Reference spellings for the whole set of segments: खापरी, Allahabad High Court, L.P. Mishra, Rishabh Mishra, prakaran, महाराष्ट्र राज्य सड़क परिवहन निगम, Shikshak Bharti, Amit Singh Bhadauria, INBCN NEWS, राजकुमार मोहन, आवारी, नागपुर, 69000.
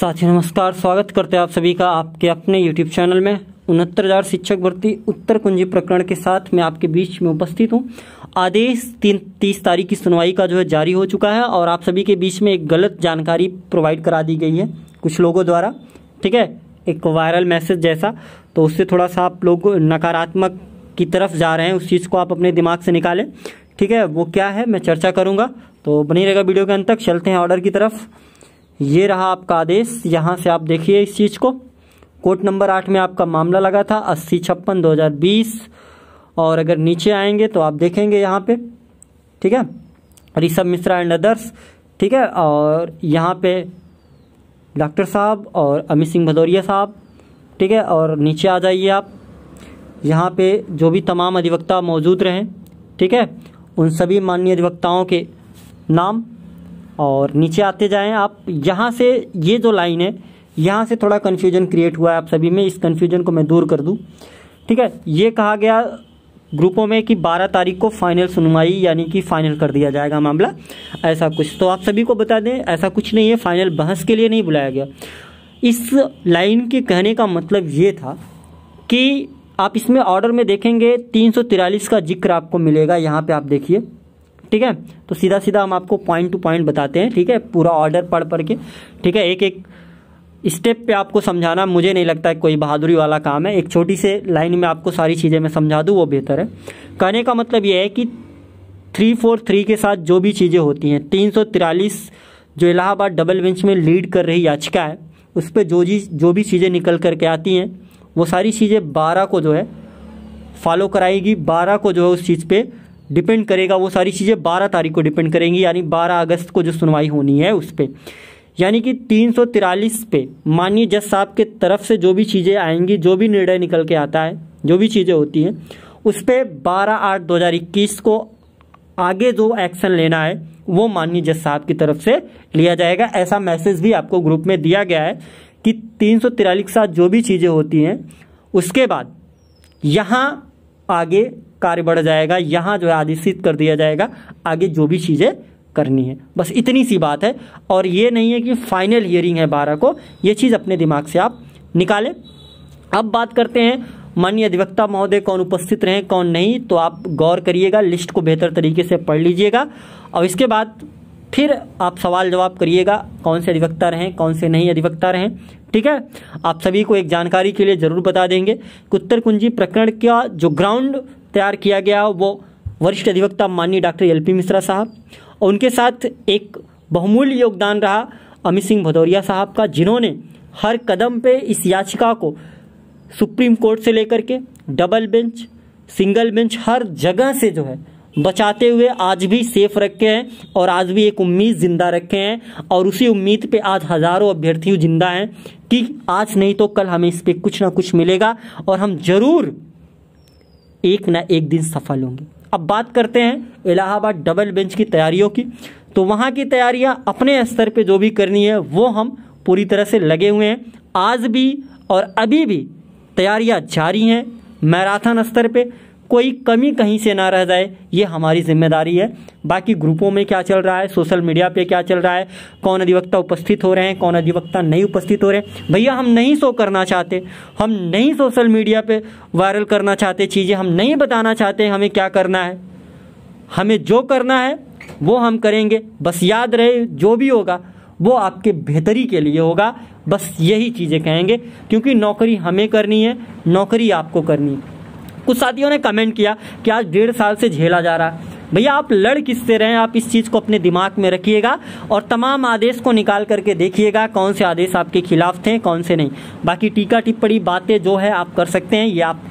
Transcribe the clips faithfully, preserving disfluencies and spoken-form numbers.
साथियों नमस्कार, स्वागत करते हैं आप सभी का आपके अपने यूट्यूब चैनल में। उनहत्तर हजार शिक्षक भर्ती उत्तर कुंजी प्रकरण के साथ मैं आपके बीच में उपस्थित हूं। आदेश तीन तीस तारीख की सुनवाई का जो है जारी हो चुका है और आप सभी के बीच में एक गलत जानकारी प्रोवाइड करा दी गई है कुछ लोगों द्वारा, ठीक है, एक वायरल मैसेज जैसा। तो उससे थोड़ा सा आप लोग नकारात्मक की तरफ जा रहे हैं, उस चीज़ को आप अपने दिमाग से निकालें, ठीक है। वो क्या है मैं चर्चा करूँगा, तो बनी रहेगा वीडियो के अंत तक। चलते हैं ऑर्डर की तरफ। ये रहा आपका आदेश, यहाँ से आप देखिए इस चीज़ को। कोर्ट नंबर आठ में आपका मामला लगा था अस्सी छप्पन दो हज़ार बीस और अगर नीचे आएंगे तो आप देखेंगे यहाँ पे, ठीक है, ऋषभ मिश्रा एंड अदर्स, ठीक है। और यहाँ पे डॉक्टर साहब और अमित सिंह भदौरिया साहब, ठीक है। और नीचे आ जाइए आप, यहाँ पे जो भी तमाम अधिवक्ता मौजूद रहें, ठीक है, उन सभी माननीय अधिवक्ताओं के नाम। और नीचे आते जाएं आप, यहाँ से ये जो लाइन है यहाँ से थोड़ा कन्फ्यूजन क्रिएट हुआ है आप सभी में, इस कन्फ्यूजन को मैं दूर कर दूं, ठीक है। ये कहा गया ग्रुपों में कि बारह तारीख को फाइनल सुनवाई यानी कि फाइनल कर दिया जाएगा मामला, ऐसा कुछ। तो आप सभी को बता दें ऐसा कुछ नहीं है, फाइनल बहस के लिए नहीं बुलाया गया। इस लाइन के कहने का मतलब ये था कि आप इसमें ऑर्डर में देखेंगे तीन सौ तिरालीस का जिक्र आपको मिलेगा, यहाँ पर आप देखिए, ठीक है। तो सीधा सीधा हम आपको पॉइंट टू पॉइंट बताते हैं, ठीक है, पूरा ऑर्डर पढ़ पढ़ के, ठीक है। एक एक स्टेप पे आपको समझाना मुझे नहीं लगता है कोई बहादुरी वाला काम है, एक छोटी से लाइन में आपको सारी चीज़ें मैं समझा दूँ वो बेहतर है। कहने का मतलब ये है कि थ्री फोर थ्री के साथ जो भी चीज़ें होती हैं, तीन सौ तिरालीस जो इलाहाबाद डबल बेंच में लीड कर रही याचिका है, उस पर जो जी जो भी चीज़ें निकल करके आती हैं वो सारी चीज़ें बारह को जो है फॉलो कराएगी, बारह को जो है उस चीज़ पर डिपेंड करेगा, वो सारी चीज़ें बारह तारीख को डिपेंड करेंगी, यानी बारह अगस्त को जो सुनवाई होनी है उस पर। यानी कि तीन सौ तिरालीस पे माननीय जज साहब के तरफ से जो भी चीज़ें आएंगी, जो भी निर्णय निकल के आता है, जो भी चीज़ें होती हैं उस पर बारह आठ दो हज़ार इक्कीस को आगे जो एक्शन लेना है वो माननीय जज साहब की तरफ से लिया जाएगा। ऐसा मैसेज भी आपको ग्रुप में दिया गया है कि तीन सौ तिरालीस के साथ जो भी चीज़ें होती हैं उसके बाद यहाँ आगे कार्य बढ़ जाएगा, यहाँ जो है आदेशित कर दिया जाएगा आगे जो भी चीज़ें करनी है, बस इतनी सी बात है। और ये नहीं है कि फाइनल हियरिंग है बारह को, ये चीज़ अपने दिमाग से आप निकालें। अब बात करते हैं माननीय अधिवक्ता महोदय कौन उपस्थित रहे कौन नहीं, तो आप गौर करिएगा, लिस्ट को बेहतर तरीके से पढ़ लीजिएगा और इसके बाद फिर आप सवाल जवाब करिएगा कौन से अधिवक्ता रहें कौन से नहीं अधिवक्ता रहें, ठीक है। आप सभी को एक जानकारी के लिए ज़रूर बता देंगे कि उत्तर कुंजी प्रकरण का जो ग्राउंड तैयार किया गया वो वरिष्ठ अधिवक्ता माननीय डॉक्टर एल पी मिश्रा साहब और उनके साथ एक बहुमूल्य योगदान रहा अमित सिंह भदौरिया साहब का, जिन्होंने हर कदम पे इस याचिका को सुप्रीम कोर्ट से लेकर के डबल बेंच सिंगल बेंच हर जगह से जो है बचाते हुए आज भी सेफ रखे हैं और आज भी एक उम्मीद जिंदा रखे हैं। और उसी उम्मीद पे आज हज़ारों अभ्यर्थियों जिंदा हैं कि आज नहीं तो कल हमें इस पर कुछ ना कुछ मिलेगा और हम जरूर एक ना एक दिन सफल होंगे। अब बात करते हैं इलाहाबाद डबल बेंच की तैयारियों की, तो वहाँ की तैयारियां अपने स्तर पे जो भी करनी है वो हम पूरी तरह से लगे हुए हैं। आज भी और अभी भी तैयारियां जारी हैं मैराथन स्तर पे, कोई कमी कहीं से ना रह जाए ये हमारी जिम्मेदारी है। बाकी ग्रुपों में क्या चल रहा है, सोशल मीडिया पे क्या चल रहा है, कौन अधिवक्ता उपस्थित हो रहे हैं कौन अधिवक्ता नहीं उपस्थित हो रहे हैं, भैया हम नहीं शो करना चाहते, हम नहीं सोशल मीडिया पे वायरल करना चाहते चीज़ें, हम नहीं बताना चाहते हमें क्या करना है, हमें जो करना है वो हम करेंगे। बस याद रहे जो भी होगा वो आपके बेहतरी के लिए होगा, बस यही चीज़ें कहेंगे, क्योंकि नौकरी हमें करनी है नौकरी आपको करनी है। कुछ साथियों ने कमेंट किया कि आज डेढ़ साल से झेला जा रहा है, भैया आप लड़ किससे रहे हैं, आप इस चीज़ को अपने दिमाग में रखिएगा और तमाम आदेश को निकाल करके देखिएगा कौन से आदेश आपके खिलाफ थे कौन से नहीं। बाकी टीका टिप्पणी बातें जो है आप कर सकते हैं, ये आप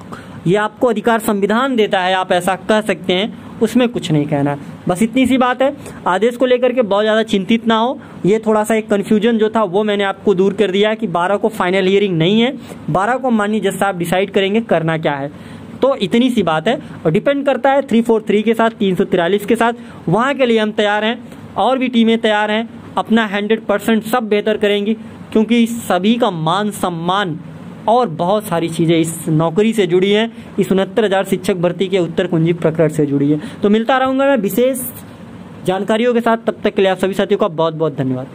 ये आपको अधिकार संविधान देता है, आप ऐसा कह सकते हैं, उसमें कुछ नहीं कहना, बस इतनी सी बात है। आदेश को लेकर के बहुत ज़्यादा चिंतित ना हो, ये थोड़ा सा एक कन्फ्यूजन जो था वो मैंने आपको दूर कर दिया कि बारह को फाइनल हियरिंग नहीं है, बारह को माननीय जज साहब डिसाइड करेंगे करना क्या है, तो इतनी सी बात है। और डिपेंड करता है थ्री फोर थ्री के साथ तीन सौ तिरालीस के साथ, वहाँ के लिए हम तैयार हैं और भी टीमें तैयार हैं, अपना हंड्रेड परसेंट सब बेहतर करेंगी, क्योंकि सभी का मान सम्मान और बहुत सारी चीज़ें इस नौकरी से जुड़ी हैं, इस उनहत्तर हज़ार शिक्षक भर्ती के उत्तर कुंजी प्रकरण से जुड़ी है। तो मिलता रहूँगा मैं विशेष जानकारियों के साथ, तब तक के लिए आप सभी साथियों का बहुत बहुत धन्यवाद।